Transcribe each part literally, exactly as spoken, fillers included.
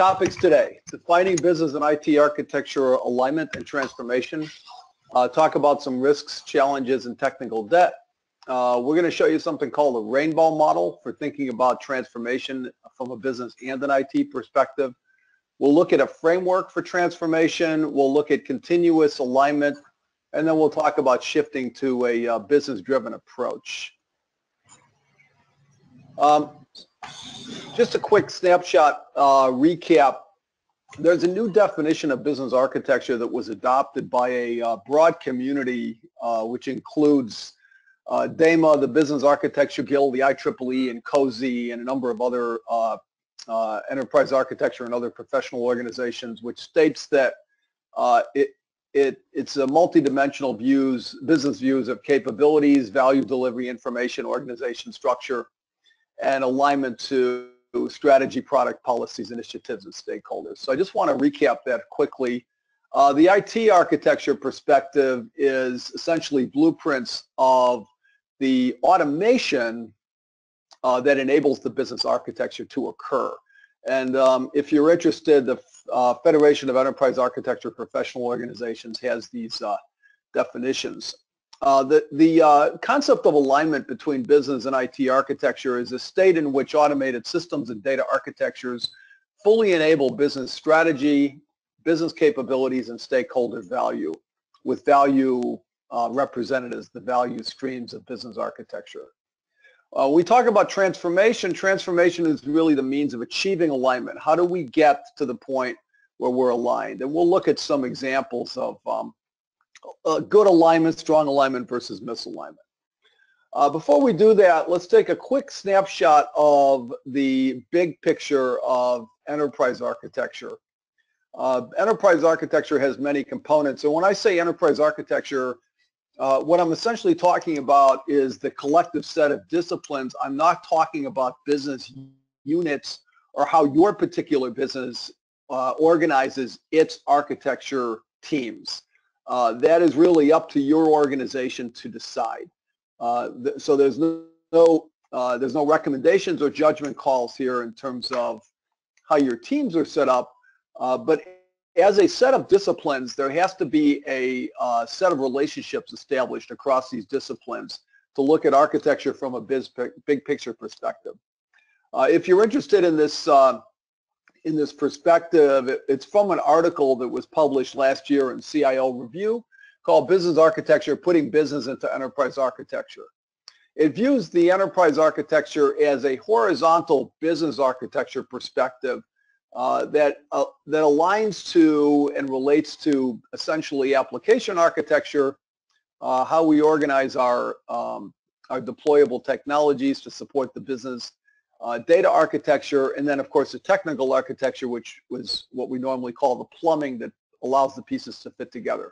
topics today: defining business and I T architecture alignment and transformation, uh, talk about some risks, challenges, and technical debt. Uh, we're going to show you something called a rainbow model for thinking about transformation from a business and an I T perspective. We'll look at a framework for transformation, we'll look at continuous alignment, and then we'll talk about shifting to a uh, business-driven approach. Um, just a quick snapshot uh, recap. There's a new definition of business architecture that was adopted by a uh, broad community, uh, which includes uh, DAMA, the Business Architecture Guild, the I triple E, and Cozy, and a number of other uh, Uh, enterprise architecture and other professional organizations, which states that uh, it, it, it's a multidimensional views, business views of capabilities, value delivery, information, organization structure, and alignment to strategy, product, policies, initiatives, and stakeholders. So I just want to recap that quickly. Uh, the I T architecture perspective is essentially blueprints of the automation Uh, that enables the business architecture to occur. And um, if you're interested, the uh, Federation of Enterprise Architecture Professional Organizations has these uh, definitions. Uh, the the uh, concept of alignment between business and I T architecture is a state in which automated systems and data architectures fully enable business strategy, business capabilities, and stakeholder value, with value uh, represented as the value streams of business architecture. Uh, we talk about transformation. Transformation is really the means of achieving alignment. How do we get to the point where we're aligned? And we'll look at some examples of um, uh, good alignment, strong alignment versus misalignment. Uh, before we do that, let's take a quick snapshot of the big picture of enterprise architecture. Uh, enterprise architecture has many components. So when I say enterprise architecture, Uh, what I'm essentially talking about is the collective set of disciplines. I'm not talking about business units or how your particular business uh, organizes its architecture teams. Uh, that is really up to your organization to decide. Uh, th so there's no, no uh, there's no recommendations or judgment calls here in terms of how your teams are set up, uh, but as a set of disciplines, there has to be a uh, set of relationships established across these disciplines to look at architecture from a biz big picture perspective. Uh, if you're interested in this uh, in this perspective, it, it's from an article that was published last year in C I O Review called "Business Architecture: Putting Business into Enterprise Architecture." It views the enterprise architecture as a horizontal business architecture perspective Uh, that, uh, that aligns to and relates to essentially application architecture, uh, how we organize our, um, our deployable technologies to support the business, uh, data architecture, and then of course the technical architecture, which was what we normally call the plumbing that allows the pieces to fit together.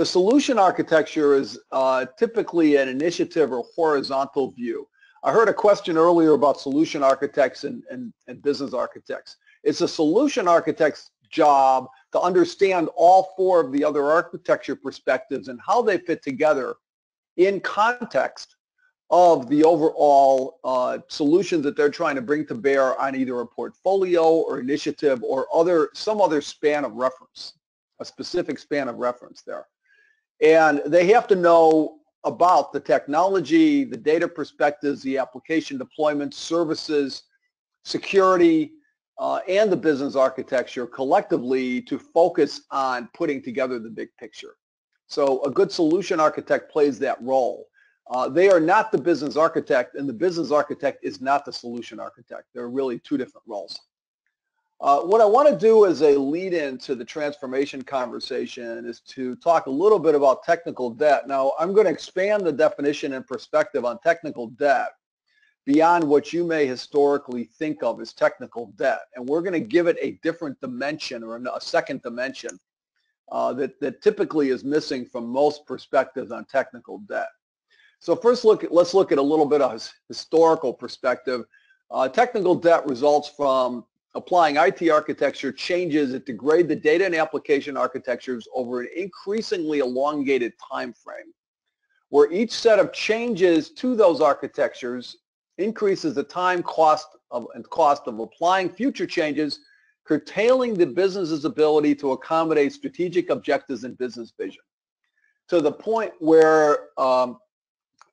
The solution architecture is uh, typically an initiative or horizontal view. I heard a question earlier about solution architects and, and, and business architects. It's a solution architect's job to understand all four of the other architecture perspectives and how they fit together in context of the overall uh, solutions that they're trying to bring to bear on either a portfolio or initiative or other some other span of reference, a specific span of reference there. And they have to know about the technology, the data perspectives, the application deployment, services, security, Uh, and the business architecture collectively to focus on putting together the big picture. So a good solution architect plays that role. Uh, they are not the business architect, and the business architect is not the solution architect. They're really two different roles. Uh, what I want to do as a lead-in to the transformation conversation is to talk a little bit about technical debt. Now, I'm going to expand the definition and perspective on technical debt beyond what you may historically think of as technical debt. And we're going to give it a different dimension, or a second dimension, uh, that, that typically is missing from most perspectives on technical debt. So first, look at, let's look at a little bit of historical perspective. Uh, technical debt results from applying I T architecture changes that degrade the data and application architectures over an increasingly elongated time frame, where each set of changes to those architectures increases the time cost of, and cost of applying future changes curtailing the business's ability to accommodate strategic objectives and business vision, to the point where um,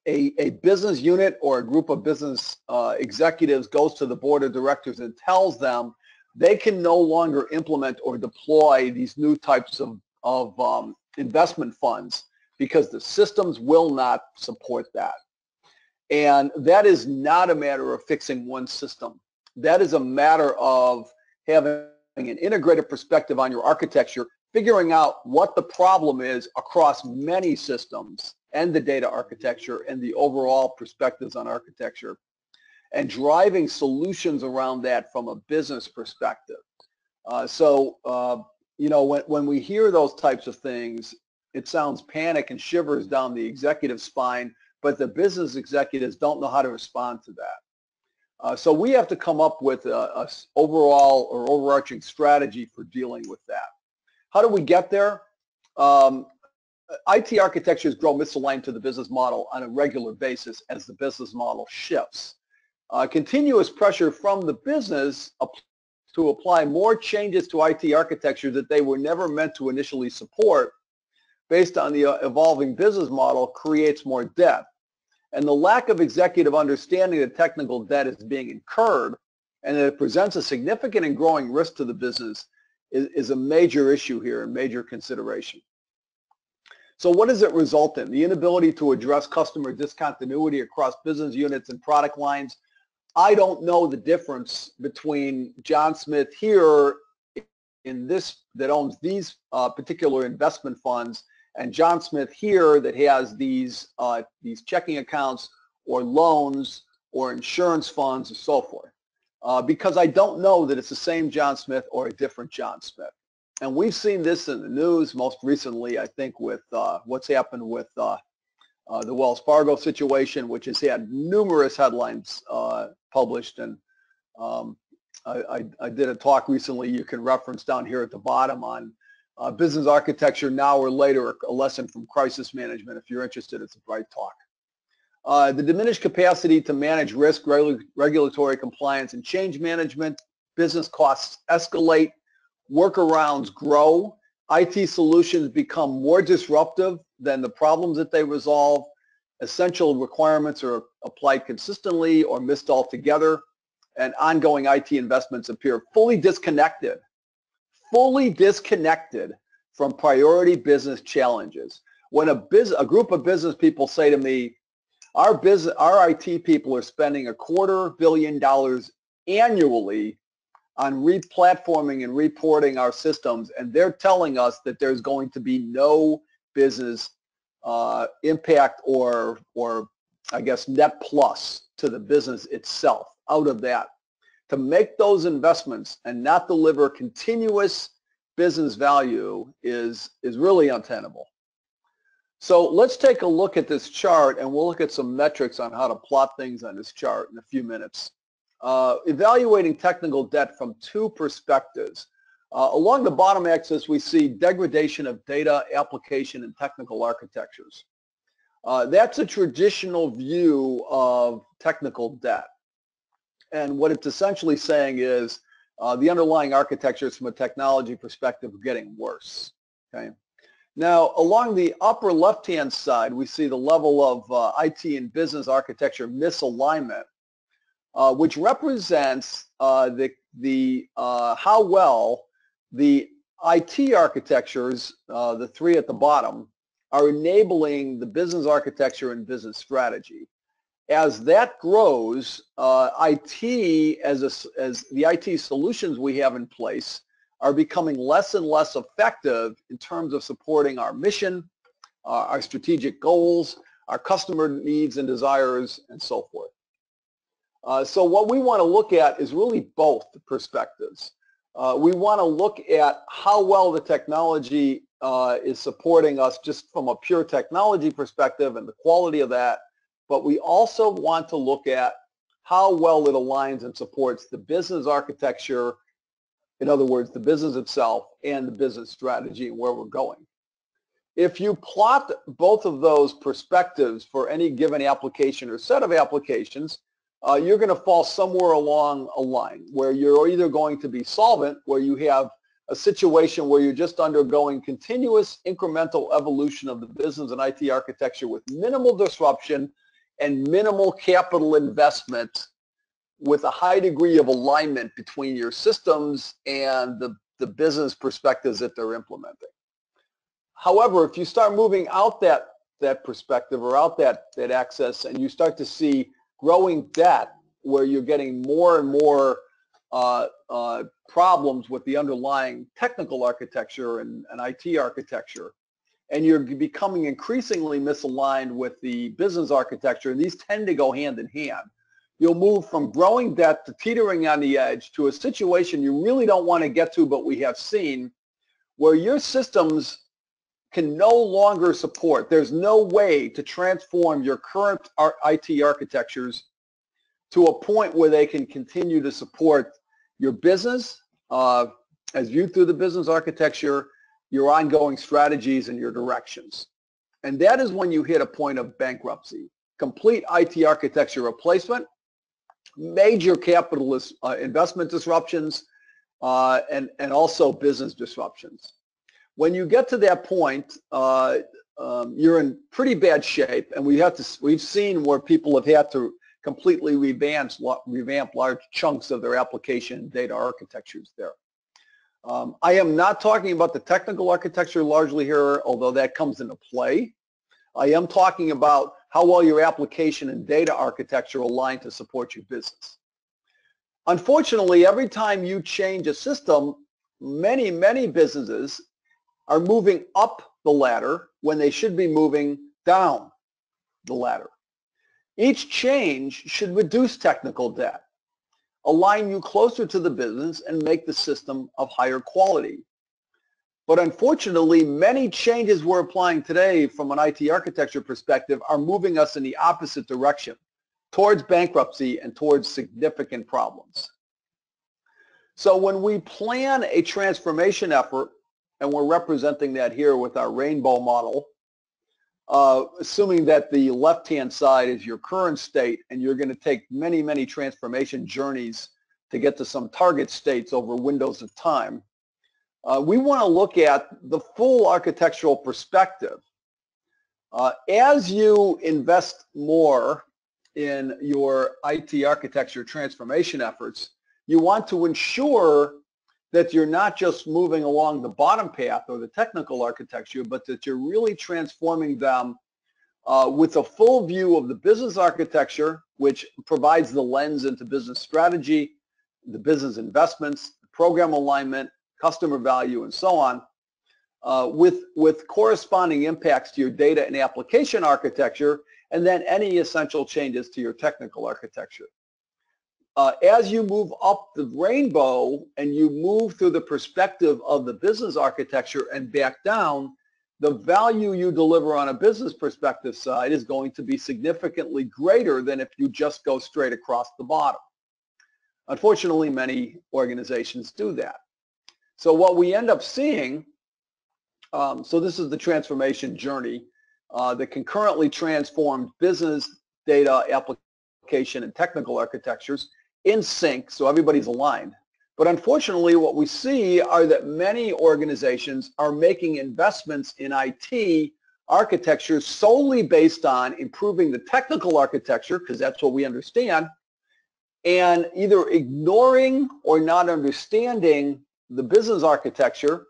a, a business unit or a group of business uh, executives goes to the board of directors and tells them they can no longer implement or deploy these new types of, of um, investment funds because the systems will not support that. And that is not a matter of fixing one system. That is a matter of having an integrated perspective on your architecture, figuring out what the problem is across many systems and the data architecture and the overall perspectives on architecture, and driving solutions around that from a business perspective. Uh, so, uh, you know, when, when we hear those types of things, it sounds panic and shivers down the executive spine, but the business executives don't know how to respond to that. Uh, so we have to come up with a, a overall or overarching strategy for dealing with that. How do we get there? Um, I T architectures grow misaligned to the business model on a regular basis as the business model shifts. Uh, continuous pressure from the business to apply more changes to I T architecture that they were never meant to initially support based on the evolving business model creates more debt. And the lack of executive understanding that technical debt is being incurred and that it presents a significant and growing risk to the business is, is a major issue here and major consideration. So what does it result in? The inability to address customer discontinuity across business units and product lines. I don't know the difference between John Smith here in this that owns these uh, particular investment funds and John Smith here that has these uh, these checking accounts or loans or insurance funds and so forth, uh, because I don't know that it's the same John Smith or a different John Smith. And we've seen this in the news most recently, I think, with uh, what's happened with uh, uh, the Wells Fargo situation, which has had numerous headlines uh, published. And um, I, I, I did a talk recently you can reference down here at the bottom on Uh, business architecture now or later, a lesson from crisis management. If you're interested, it's a bright talk. Uh, the diminished capacity to manage risk, regu regulatory compliance, and change management. Business costs escalate. Workarounds grow. I T solutions become more disruptive than the problems that they resolve. Essential requirements are applied consistently or missed altogether. And ongoing I T investments appear fully disconnected fully disconnected from priority business challenges. When a, biz, a group of business people say to me, our, business, our I T people are spending a quarter billion dollars annually on re-platforming and reporting our systems, and they're telling us that there's going to be no business uh, impact or, or I guess net plus to the business itself out of that. To make those investments and not deliver continuous business value is, is really untenable. So let's take a look at this chart, and we'll look at some metrics on how to plot things on this chart in a few minutes. Uh, evaluating technical debt from two perspectives. Uh, along the bottom axis, we see degradation of data, application, and technical architectures. Uh, that's a traditional view of technical debt. And what it's essentially saying is uh, the underlying architectures from a technology perspective are getting worse. Okay? Now, along the upper left-hand side, we see the level of uh, I T and business architecture misalignment, uh, which represents uh, the, the, uh, how well the I T architectures, uh, the three at the bottom, are enabling the business architecture and business strategy. As that grows, uh, I T, as, a, as the I T solutions we have in place, are becoming less and less effective in terms of supporting our mission, uh, our strategic goals, our customer needs and desires, and so forth. Uh, so what we want to look at is really both perspectives. Uh, we want to look at how well the technology uh, is supporting us just from a pure technology perspective and the quality of that, but we also want to look at how well it aligns and supports the business architecture, in other words, the business itself and the business strategy and where we're going. If you plot both of those perspectives for any given application or set of applications, uh, you're going to fall somewhere along a line where you're either going to be solvent, where you have a situation where you're just undergoing continuous incremental evolution of the business and I T architecture with minimal disruption and minimal capital investment, with a high degree of alignment between your systems and the, the business perspectives that they're implementing. However, if you start moving out that, that perspective or out that, that axis, and you start to see growing debt where you're getting more and more uh, uh, problems with the underlying technical architecture and, and I T architecture, and you're becoming increasingly misaligned with the business architecture, and these tend to go hand in hand. You'll move from growing debt to teetering on the edge to a situation you really don't want to get to, but we have seen, where your systems can no longer support. There's no way to transform your current I T architectures to a point where they can continue to support your business uh, as viewed through the business architecture, your ongoing strategies, and your directions. And that is when you hit a point of bankruptcy, complete I T architecture replacement, major capitalist uh, investment disruptions, uh, and, and also business disruptions. When you get to that point, uh, um, you're in pretty bad shape, and we have to, we've seen where people have had to completely revamp, revamp large chunks of their application and data architectures there. Um, I am not talking about the technical architecture largely here, although that comes into play. I am talking about how well your application and data architecture align to support your business. Unfortunately, every time you change a system, many, many businesses are moving up the ladder when they should be moving down the ladder. Each change should reduce technical debt, align you closer to the business, and make the system of higher quality. But unfortunately, many changes we're applying today from an I T architecture perspective are moving us in the opposite direction, towards bankruptcy and towards significant problems. So when we plan a transformation effort, and we're representing that here with our rainbow model, uh, assuming that the left-hand side is your current state, and you're going to take many, many transformation journeys to get to some target states over windows of time, Uh, we want to look at the full architectural perspective. Uh, as you invest more in your I T architecture transformation efforts, you want to ensure that you're not just moving along the bottom path or the technical architecture, but that you're really transforming them uh, with a full view of the business architecture, which provides the lens into business strategy, the business investments, program alignment, customer value, and so on, uh, with, with corresponding impacts to your data and application architecture, and then any essential changes to your technical architecture. Uh, as you move up the rainbow and you move through the perspective of the business architecture and back down, the value you deliver on a business perspective side is going to be significantly greater than if you just go straight across the bottom. Unfortunately, many organizations do that. So what we end up seeing, um, so this is the transformation journey uh, that concurrently transformed business, data, application, and technical architectures in sync, so everybody's aligned. But unfortunately, what we see are that many organizations are making investments in I T architecture solely based on improving the technical architecture, because that's what we understand, and either ignoring or not understanding the business architecture,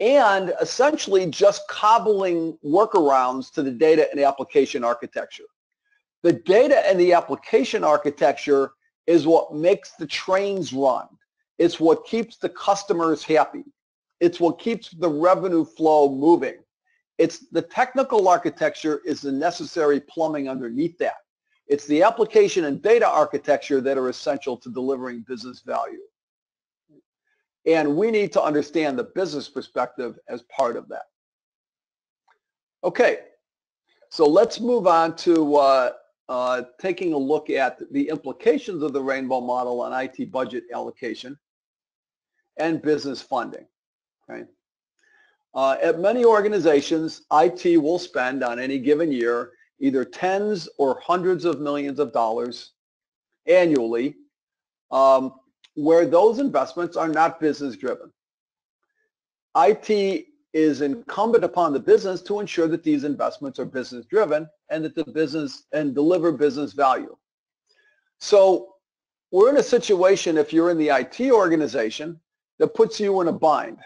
and essentially just cobbling workarounds to the data and application architecture. The data and the application architecture is what makes the trains run. It's what keeps the customers happy. It's what keeps the revenue flow moving. It's the technical architecture is the necessary plumbing underneath that. It's the application and data architecture that are essential to delivering business value. And we need to understand the business perspective as part of that. Okay, so let's move on to uh, uh, taking a look at the implications of the rainbow model on I T budget allocation and business funding. Okay, uh, at many organizations, I T will spend on any given year either tens or hundreds of millions of dollars annually, um, where those investments are not business driven. I T is incumbent upon the business to ensure that these investments are business driven and that the business and deliver business value. So we're in a situation, if you're in the I T organization, that puts you in a bind.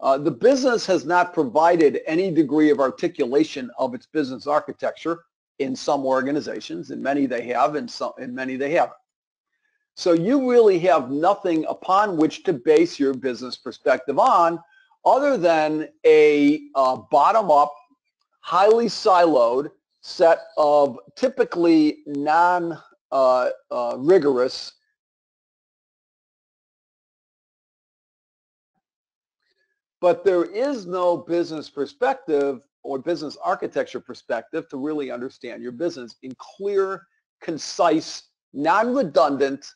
Uh, the business has not provided any degree of articulation of its business architecture. In some organizations, in many they have, in some, in many they haven't. So you really have nothing upon which to base your business perspective on, other than a uh, bottom-up, highly siloed set of typically non uh, uh, rigorous but there is no business perspective or business architecture perspective to really understand your business in clear, concise, non-redundant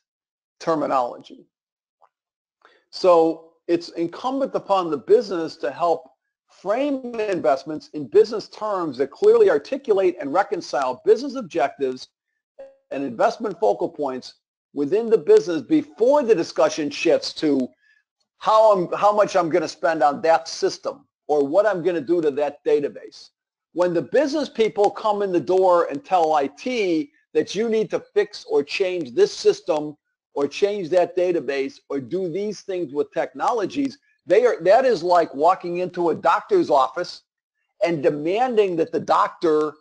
terminology. So it's incumbent upon the business to help frame investments in business terms that clearly articulate and reconcile business objectives and investment focal points within the business before the discussion shifts to How, I'm, how much I'm going to spend on that system or what I'm going to do to that database. When the business people come in the door and tell I T that you need to fix or change this system or change that database or do these things with technologies, they are, that is like walking into a doctor's office and demanding that the doctor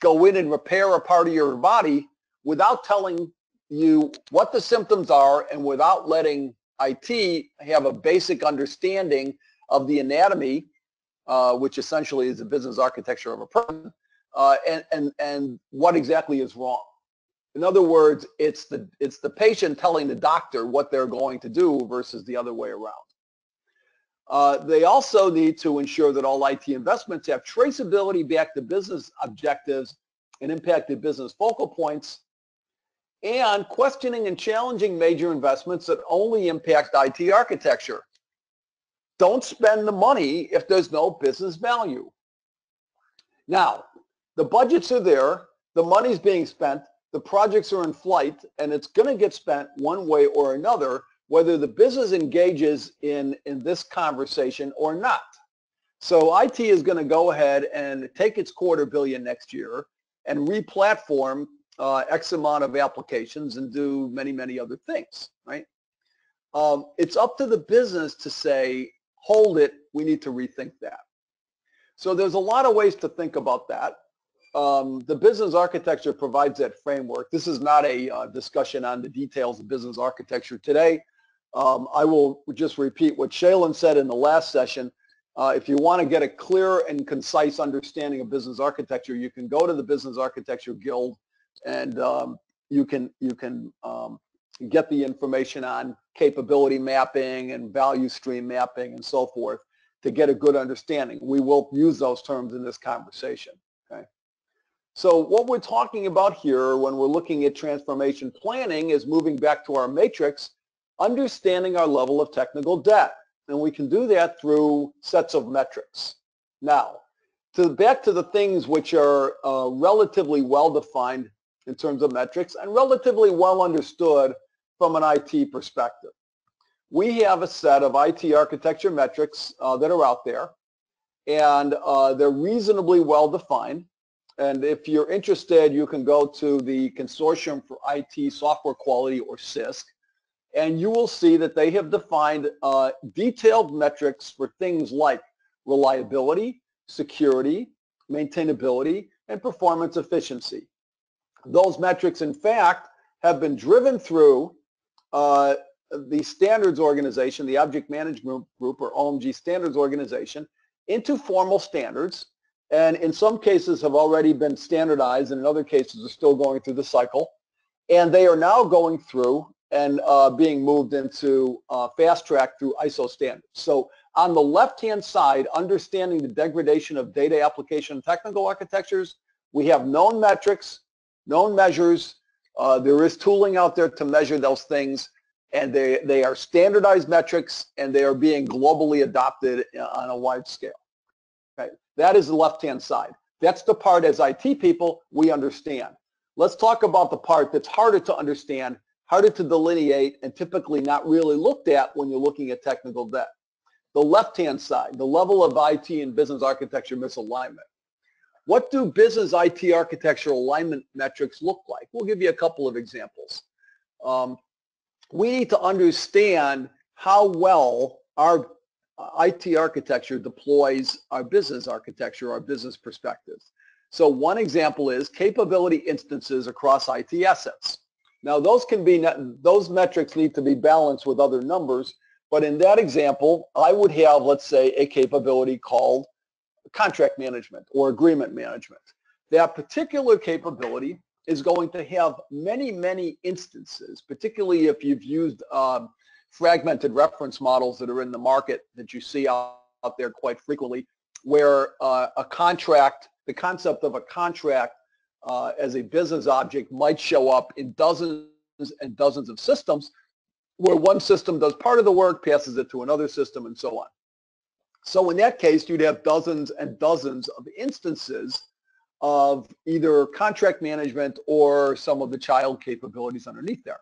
go in and repair a part of your body without telling you what the symptoms are and without letting I T have a basic understanding of the anatomy, uh, which essentially is the business architecture of a person, uh, and, and, and what exactly is wrong. In other words, it's the, it's the patient telling the doctor what they're going to do versus the other way around. Uh, they also need to ensure that all I T investments have traceability back to business objectives and impact the business focal points, and questioning and challenging major investments that only impact I T architecture. Don't spend the money if there's no business value. Now, the budgets are there, the money's being spent, the projects are in flight, and it's going to get spent one way or another, whether the business engages in, in this conversation or not. So I T is going to go ahead and take its quarter billion next year and re-platform Uh, X amount of applications and do many, many other things, right? Um, it's up to the business to say, hold it, we need to rethink that. So there's a lot of ways to think about that. Um, the business architecture provides that framework. This is not a uh, discussion on the details of business architecture today. Um, I will just repeat what Shailen said in the last session. Uh, if you want to get a clear and concise understanding of business architecture, you can go to the Business Architecture Guild and um, you can, you can um, get the information on capability mapping and value stream mapping and so forth to get a good understanding. We will use those terms in this conversation. Okay? So what we're talking about here when we're looking at transformation planning is moving back to our matrix, understanding our level of technical debt. And we can do that through sets of metrics. Now, to, back to the things which are uh, relatively well-defined in terms of metrics and relatively well understood from an I T perspective. We have a set of I T architecture metrics uh, that are out there, and uh, they're reasonably well defined. And if you're interested, you can go to the Consortium for I T Software Quality, or C I S Q, and you will see that they have defined uh, detailed metrics for things like reliability, security, maintainability, and performance efficiency. Those metrics, in fact, have been driven through uh, the standards organization, the Object Management Group, or O M G standards organization, into formal standards, and in some cases have already been standardized, and in other cases are still going through the cycle. And they are now going through and uh, being moved into uh, fast track through I S O standards. So on the left-hand side, understanding the degradation of data application and technical architectures, we have known metrics, known measures. Uh, there is tooling out there to measure those things, and they, they are standardized metrics, and they are being globally adopted on a wide scale. Okay? That is the left-hand side. That's the part as I T people we understand. Let's talk about the part that's harder to understand, harder to delineate, and typically not really looked at when you're looking at technical debt. The left-hand side, the level of I T and business architecture misalignment. What do business I T architecture alignment metrics look like? We'll give you a couple of examples. Um, we need to understand how well our I T architecture deploys our business architecture, our business perspectives. So one example is capability instances across I T assets. Now those can be, those metrics need to be balanced with other numbers, but in that example, I would have, let's say, a capability called contract management or agreement management. That particular capability is going to have many, many instances, particularly if you've used um, fragmented reference models that are in the market that you see out, out there quite frequently, where uh, a contract, the concept of a contract uh, as a business object might show up in dozens and dozens of systems, where one system does part of the work, passes it to another system, and so on. So in that case, you'd have dozens and dozens of instances of either contract management or some of the child capabilities underneath there.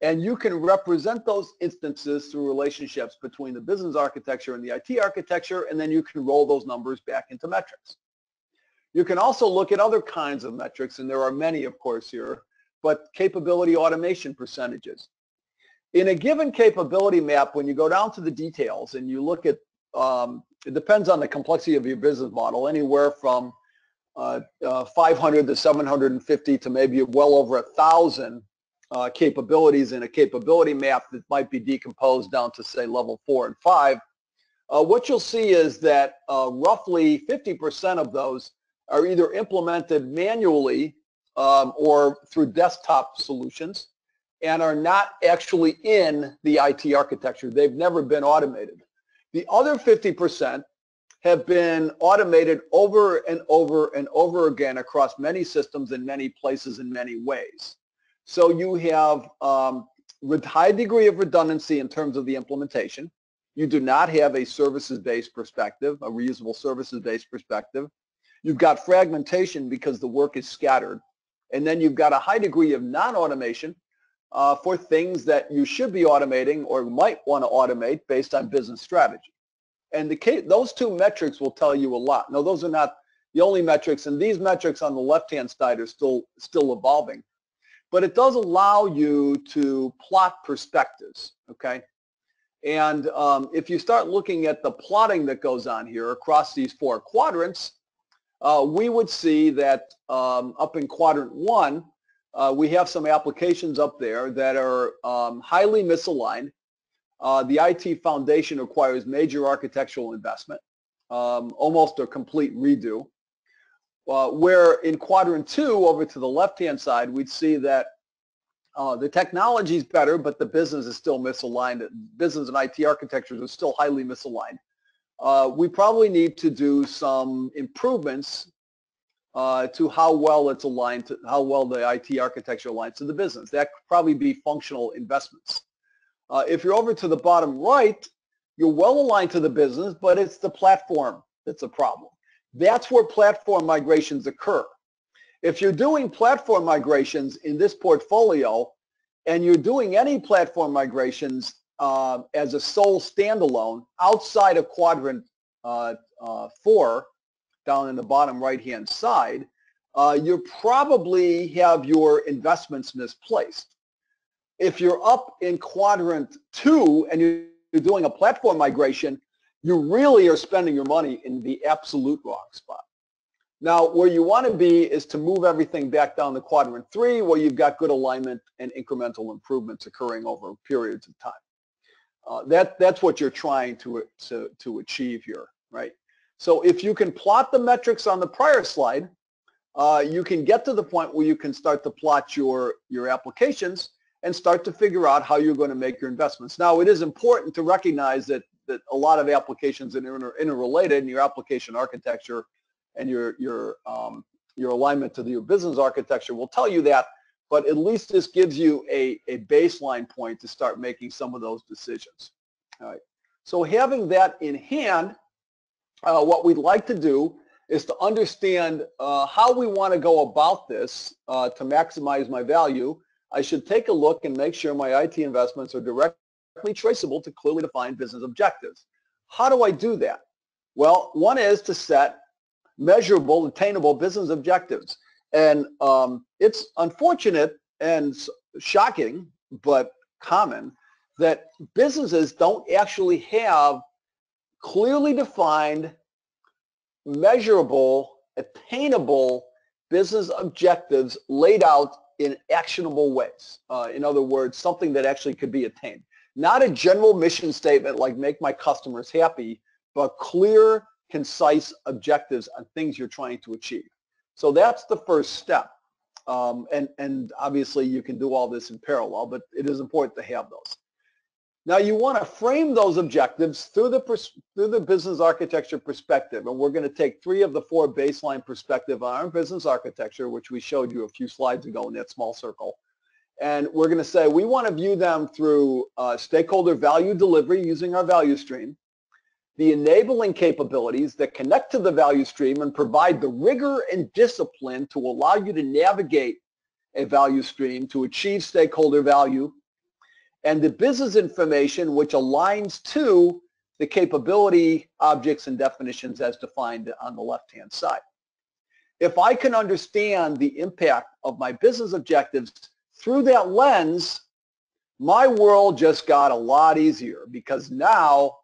And you can represent those instances through relationships between the business architecture and the I T architecture, and then you can roll those numbers back into metrics. You can also look at other kinds of metrics, and there are many, of course, here, but capability automation percentages. In a given capability map, when you go down to the details and you look at, um, it depends on the complexity of your business model, anywhere from uh, uh, five hundred to seven hundred fifty to maybe well over one thousand uh, capabilities in a capability map that might be decomposed down to, say, level four and five. Uh, what you'll see is that uh, roughly fifty percent of those are either implemented manually um, or through desktop solutions, and are not actually in the I T architecture. They've never been automated. The other fifty percent have been automated over and over and over again across many systems in many places in many ways. So you have um, with high degree of redundancy in terms of the implementation. You do not have a services-based perspective, a reusable services-based perspective. You've got fragmentation because the work is scattered. And then you've got a high degree of non-automation Uh, for things that you should be automating or might want to automate based on business strategy. And the case, those two metrics will tell you a lot. Now, those are not the only metrics, and these metrics on the left-hand side are still, still evolving. But it does allow you to plot perspectives, okay? And um, if you start looking at the plotting that goes on here across these four quadrants, uh, we would see that um, up in quadrant one, Uh, we have some applications up there that are um, highly misaligned. Uh, the I T foundation requires major architectural investment, um, almost a complete redo. Uh, where in quadrant two, over to the left-hand side, we'd see that uh, the technology is better, but the business is still misaligned. Business and I T architectures are still highly misaligned. Uh, we probably need to do some improvements Uh, to how well it's aligned, to how well the I T architecture aligns to the business. That could probably be functional investments. Uh, if you're over to the bottom right, you're well aligned to the business, but it's the platform that's a problem. That's where platform migrations occur. If you're doing platform migrations in this portfolio, and you're doing any platform migrations uh, as a sole standalone outside of quadrant uh, uh, four, down in the bottom right-hand side, uh, you probably have your investments misplaced. If you're up in quadrant two and you're doing a platform migration, you really are spending your money in the absolute wrong spot. Now, where you want to be is to move everything back down to quadrant three, where you've got good alignment and incremental improvements occurring over periods of time. Uh, that, that's what you're trying to, to, to achieve here, right? So if you can plot the metrics on the prior slide, uh, you can get to the point where you can start to plot your, your applications and start to figure out how you're going to make your investments. Now, it is important to recognize that, that a lot of applications are inter interrelated, and your application architecture and your, your, um, your alignment to your business architecture will tell you that, but at least this gives you a, a baseline point to start making some of those decisions. All right. So having that in hand, Uh, what we'd like to do is to understand uh, how we want to go about this uh, to maximize my value. I should take a look and make sure my I T investments are directly traceable to clearly defined business objectives. How do I do that? Well, one is to set measurable, attainable business objectives. And um, it's unfortunate and shocking, but common, that businesses don't actually have clearly defined, measurable, attainable business objectives laid out in actionable ways. Uh, in other words, something that actually could be attained. Not a general mission statement like make my customers happy, but clear, concise objectives on things you're trying to achieve. So that's the first step. Um, and, and obviously you can do all this in parallel, but it is important to have those. Now you want to frame those objectives through the, through the business architecture perspective, and we're going to take three of the four baseline perspectives on our business architecture, which we showed you a few slides ago in that small circle. And we're going to say we want to view them through uh, stakeholder value delivery using our value stream, the enabling capabilities that connect to the value stream and provide the rigor and discipline to allow you to navigate a value stream to achieve stakeholder value, and the business information which aligns to the capability, objects, and definitions as defined on the left-hand side. If I can understand the impact of my business objectives through that lens, my world just got a lot easier, because now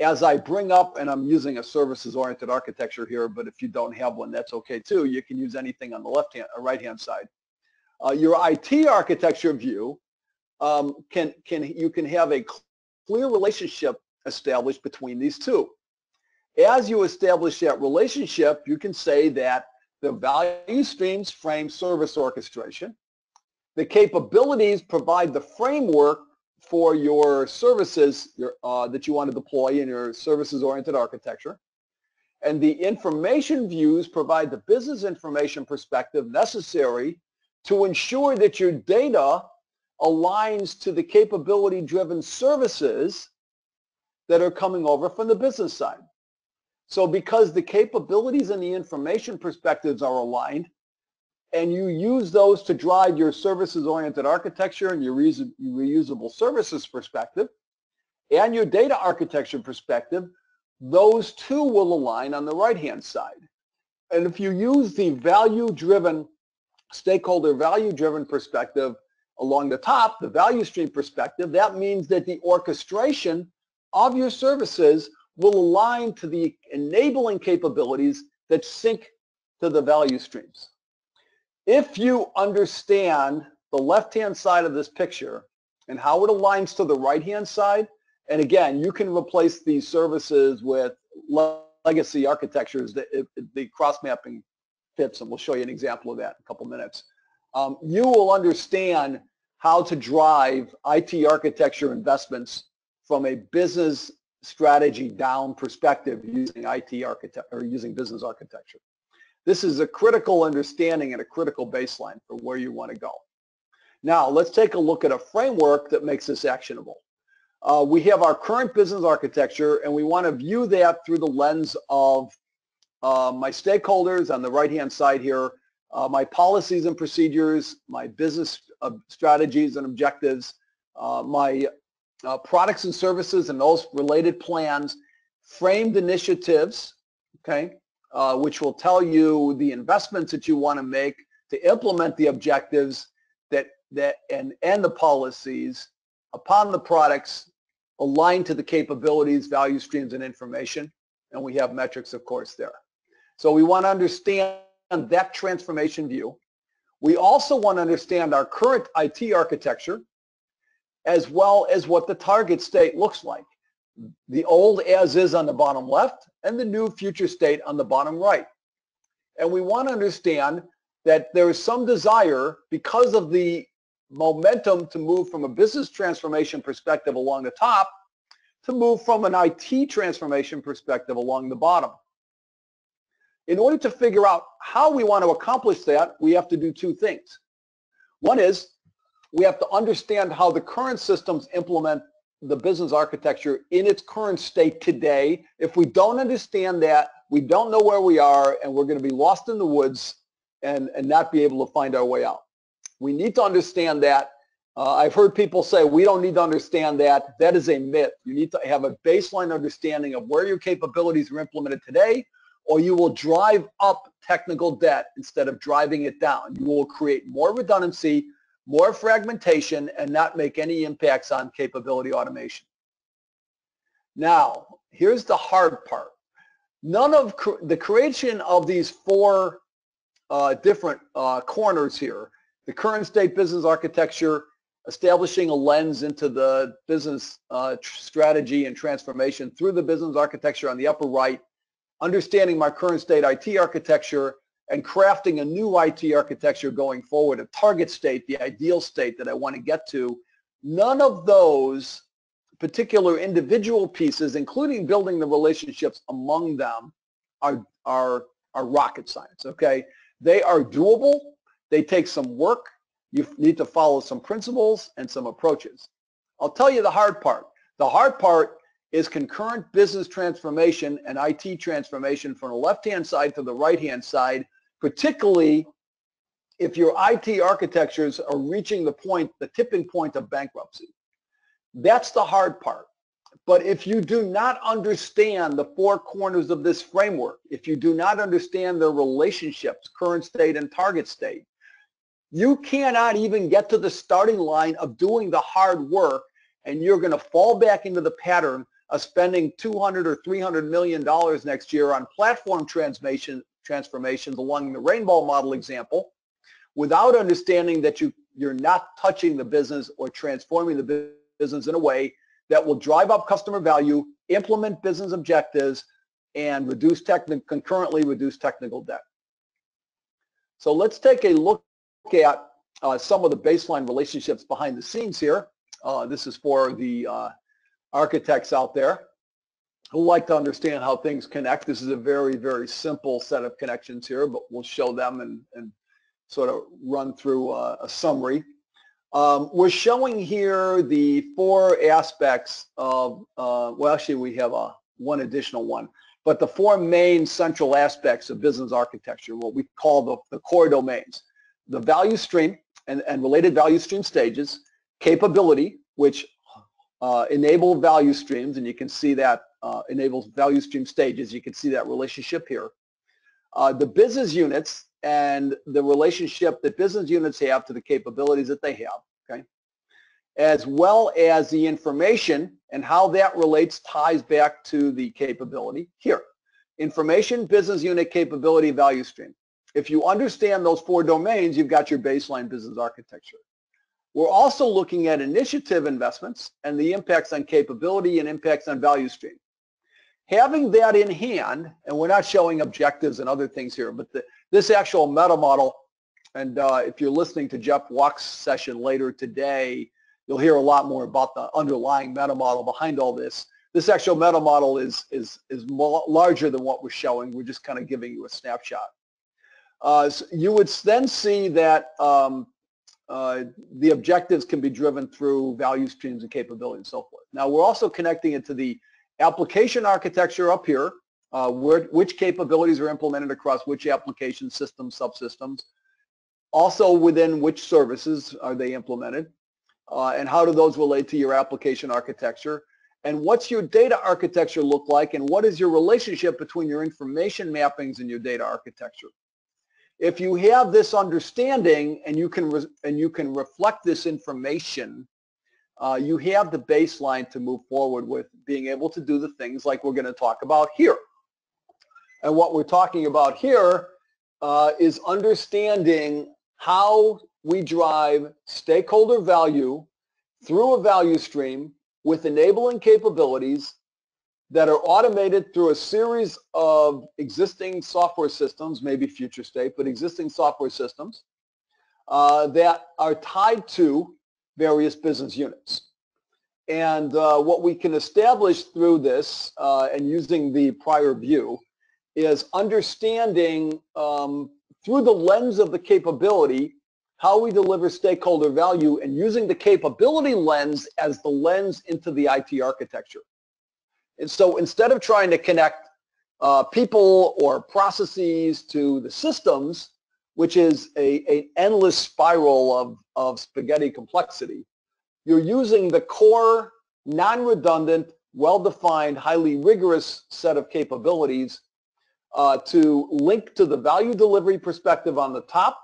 as I bring up, and I'm using a services-oriented architecture here, but if you don't have one, that's okay too. You can use anything on the left-hand or right-hand side. Uh, your I T architecture view, um, can, can, you can have a clear relationship established between these two. As you establish that relationship, you can say that the value streams frame service orchestration. The capabilities provide the framework for your services your, uh, that you want to deploy in your services-oriented architecture. And the information views provide the business information perspective necessary to ensure that your data aligns to the capability-driven services that are coming over from the business side. So because the capabilities and the information perspectives are aligned, and you use those to drive your services-oriented architecture and your reusable services perspective and your data architecture perspective, those two will align on the right-hand side. And if you use the value-driven, stakeholder value-driven perspective along the top, the value stream perspective, that means that the orchestration of your services will align to the enabling capabilities that sync to the value streams. If you understand the left-hand side of this picture and how it aligns to the right-hand side, and again, you can replace these services with legacy architectures, that it, the cross-mapping fits, and we'll show you an example of that in a couple minutes. Um, you will understand how to drive I T architecture investments from a business strategy down perspective using I T architect or using business architecture. This is a critical understanding and a critical baseline for where you want to go. Now, let's take a look at a framework that makes this actionable. Uh, we have our current business architecture, and we want to view that through the lens of uh, my stakeholders on the right-hand side here, uh, my policies and procedures, my business uh, strategies and objectives, uh, my uh, products and services and those related plans, framed initiatives, okay? Uh, which will tell you the investments that you want to make to implement the objectives that, that and, and the policies upon the products aligned to the capabilities, value streams, and information. And we have metrics, of course, there. So we want to understand that transformation view. We also want to understand our current I T architecture as well as what the target state looks like. The old as is on the bottom left and the new future state on the bottom right. And we want to understand that there is some desire, because of the momentum, to move from a business transformation perspective along the top to move from an I T transformation perspective along the bottom. In order to figure out how we want to accomplish that, we have to do two things. One is we have to understand how the current systems implement the business architecture in its current state today. If we don't understand that, we don't know where we are, and we're going to be lost in the woods and, and not be able to find our way out. We need to understand that. Uh, I've heard people say, we don't need to understand that. That is a myth. You need to have a baseline understanding of where your capabilities are implemented today, or you will drive up technical debt instead of driving it down. You will create more redundancy, more fragmentation, and not make any impacts on capability automation. Now, here's the hard part. None of cr the creation of these four uh, different uh, corners here, the current state business architecture, establishing a lens into the business uh, strategy and transformation through the business architecture on the upper right, understanding my current state I T architecture, and crafting a new I T architecture going forward, a target state, the ideal state that I want to get to. None of those particular individual pieces, including building the relationships among them, are, are, are rocket science, okay? They are doable. They take some work. You need to follow some principles and some approaches. I'll tell you the hard part. The hard part is concurrent business transformation and I T transformation from the left-hand side to the right-hand side, particularly if your I T architectures are reaching the point, the tipping point of bankruptcy. That's the hard part. But if you do not understand the four corners of this framework, if you do not understand their relationships, current state and target state, you cannot even get to the starting line of doing the hard work, and you're going to fall back into the pattern of spending two hundred or three hundred million dollars next year on platform transformation, transformations along the rainbow model example, without understanding that you, you're not touching the business or transforming the business in a way that will drive up customer value, implement business objectives, and reduce technical, concurrently reduce technical debt. So let's take a look at uh, some of the baseline relationships behind the scenes here. Uh, this is for the uh, architects out there who like to understand how things connect. This is a very, very simple set of connections here, but we'll show them and, and sort of run through uh, a summary. Um, we're showing here the four aspects of, uh, well, actually we have a, one additional one, but the four main central aspects of business architecture, what we call the, the core domains: the value stream and, and related value stream stages, capability, which uh, enable value streams, and you can see that uh, enables value stream stages. You can see that relationship here. Uh, the business units and the relationship that business units have to the capabilities that they have, okay, as well as the information and how that relates, ties back to the capability here. Information, business unit, capability, value stream. If you understand those four domains, you've got your baseline business architecture. We're also looking at initiative investments and the impacts on capability and impacts on value stream. Having that in hand, and we're not showing objectives and other things here, but the, this actual meta model, and uh, if you're listening to Jeff Walk's session later today, you'll hear a lot more about the underlying meta model behind all this. This actual meta model is, is, is more, larger than what we're showing. We're just kind of giving you a snapshot. Uh, so you would then see that um, Uh, the objectives can be driven through value streams and capability and so forth. Now we're also connecting it to the application architecture up here, uh, where, which capabilities are implemented across which application systems, subsystems. Also within which services are they implemented, uh, and how do those relate to your application architecture, and what's your data architecture look like, and what is your relationship between your information mappings and your data architecture. If you have this understanding and you can re and you can reflect this information, uh, you have the baseline to move forward with being able to do the things like we're going to talk about here. And what we're talking about here uh, is understanding how we drive stakeholder value through a value stream with enabling capabilities that are automated through a series of existing software systems, maybe future state, but existing software systems uh, that are tied to various business units. And uh, what we can establish through this uh, and using the prior view is understanding um, through the lens of the capability how we deliver stakeholder value, and using the capability lens as the lens into the I T architecture. And so instead of trying to connect uh, people or processes to the systems, which is a, an endless spiral of, of spaghetti complexity. You're using the core, non-redundant, well-defined, highly rigorous set of capabilities uh, to link to the value delivery perspective on the top,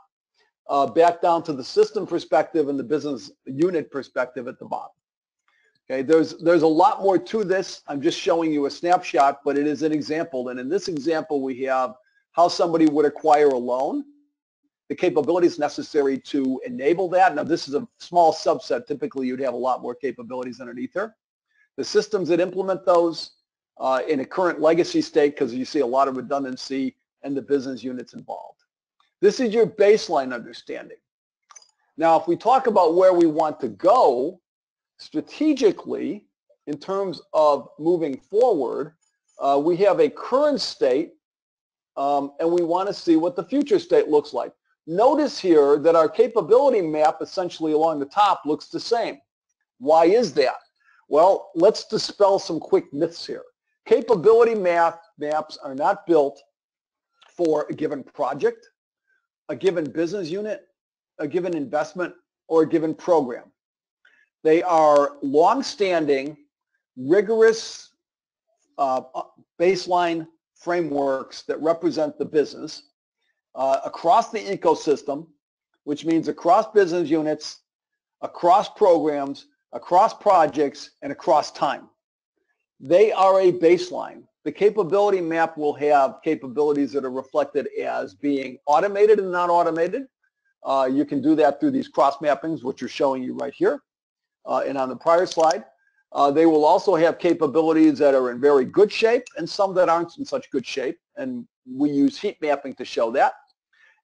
uh, back down to the system perspective and the business unit perspective at the bottom. Okay, there's, there's a lot more to this. I'm just showing you a snapshot, but it is an example. And in this example, we have how somebody would acquire a loan, the capabilities necessary to enable that. Now, this is a small subset. Typically, you'd have a lot more capabilities underneath there. The systems that implement those uh, in a current legacy state, because you see a lot of redundancy, and the business units involved. This is your baseline understanding. Now, if we talk about where we want to go strategically in terms of moving forward, uh, we have a current state, um, and we want to see what the future state looks like. Notice here that our capability map essentially along the top looks the same. Why is that? Well, let's dispel some quick myths here. Capability map, maps are not built for a given project, a given business unit, a given investment, or a given program. They are long-standing, rigorous uh, baseline frameworks that represent the business. Uh, across the ecosystem, which means across business units, across programs, across projects, and across time. They are a baseline. The capability map will have capabilities that are reflected as being automated and not automated. Uh, you can do that through these cross mappings, which are showing you right here uh, and on the prior slide. Uh, they will also have capabilities that are in very good shape and some that aren't in such good shape, and we use heat mapping to show that.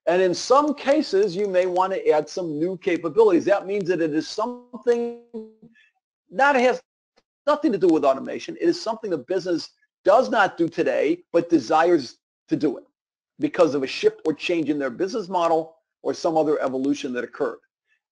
And in some cases, you may want to add some new capabilities. That means that it is something that has nothing to do with automation. It is something the business does not do today, but desires to do it because of a shift or change in their business model or some other evolution that occurred.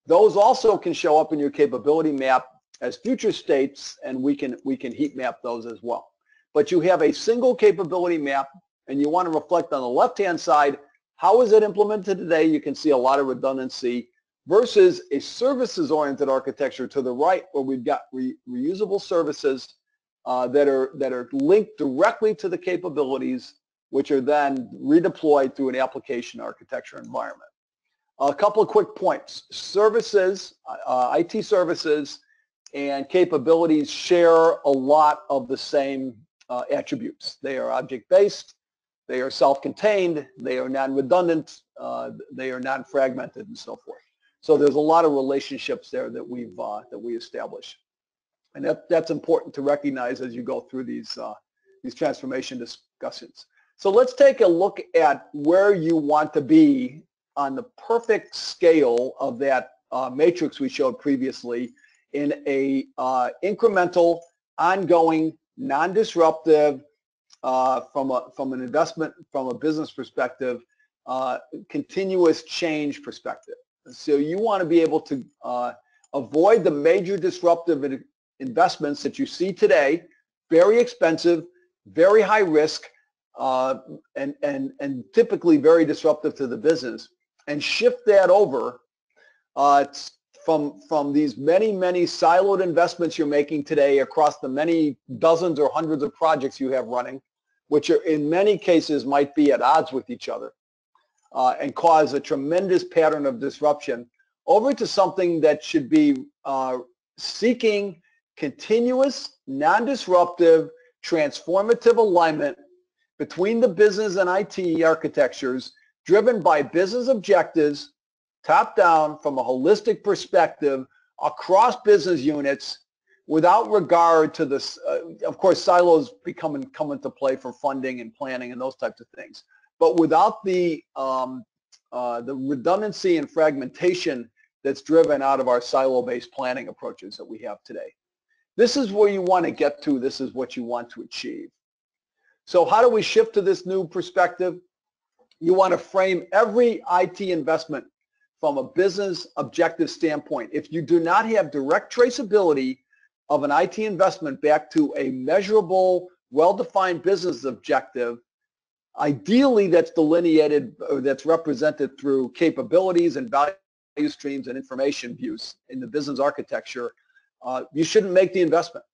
Those also can show up in your capability map as future states, and we can, we can heat map those as well. But you have a single capability map, and you want to reflect on the left-hand side, how is it implemented today? You can see a lot of redundancy versus a services-oriented architecture to the right, where we've got re reusable services uh, that are, that are linked directly to the capabilities, which are then redeployed through an application architecture environment. A couple of quick points. Services, uh, I T services, and capabilities share a lot of the same uh, attributes. They are object-based, they are self-contained, they are non-redundant, uh, they are non-fragmented, and so forth. So there's a lot of relationships there that we've uh, that we establish, and that, that's important to recognize as you go through these uh, these transformation discussions. So let's take a look at where you want to be on the perfect scale of that uh, matrix we showed previously, in a uh, incremental, ongoing, non-disruptive, uh, from a from an investment, from a business perspective, uh, continuous change perspective. So you want to be able to uh, avoid the major disruptive investments that you see today, very expensive, very high risk, uh, and and and typically very disruptive to the business, and shift that over. Uh, From, from these many, many siloed investments you're making today across the many dozens or hundreds of projects you have running, which are in many cases might be at odds with each other uh, and cause a tremendous pattern of disruption, over to something that should be uh, seeking continuous, non-disruptive, transformative alignment between the business and I T architectures, driven by business objectives, top-down, from a holistic perspective across business units, without regard to this. Uh, of course, silos become and come into play for funding and planning and those types of things. But without the um, uh, the redundancy and fragmentation that's driven out of our silo-based planning approaches that we have today, this is where you want to get to. This is what you want to achieve. So, how do we shift to this new perspective? You want to frame every I T investment from a business objective standpoint. If you do not have direct traceability of an I T investment back to a measurable, well-defined business objective, Ideally, that's delineated, or that's represented through capabilities and value streams and information views in the business architecture. Uh, you shouldn't make the investment.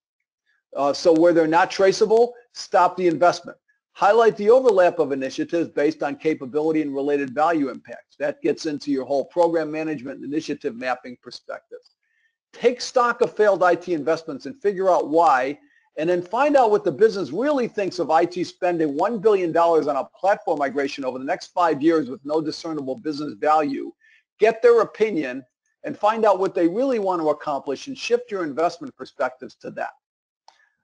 Uh, so where they're not traceable, stop the investment. Highlight the overlap of initiatives based on capability and related value impacts. That gets into your whole program management and initiative mapping perspective. Take stock of failed I T investments and figure out why, and then find out what the business really thinks of I T spending one billion dollars on a platform migration over the next five years with no discernible business value. Get their opinion and find out what they really want to accomplish and shift your investment perspectives to that.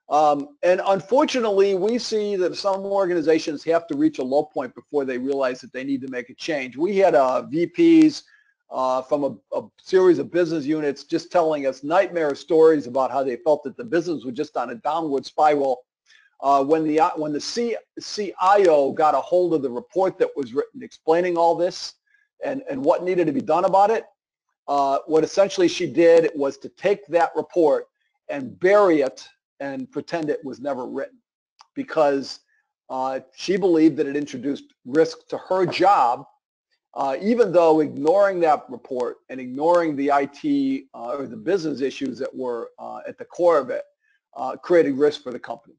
Um, and unfortunately, we see that some organizations have to reach a low point before they realize that they need to make a change. We had uh, V Ps uh, from a, a series of business units just telling us nightmare stories about how they felt that the business was just on a downward spiral. Uh, when the, when the C, CIO got a hold of the report that was written explaining all this and, and what needed to be done about it, uh, what essentially she did was to take that report and bury it and pretend it was never written, because uh, she believed that it introduced risk to her job, uh, even though ignoring that report and ignoring the I T uh, or the business issues that were uh, at the core of it uh, created risk for the company.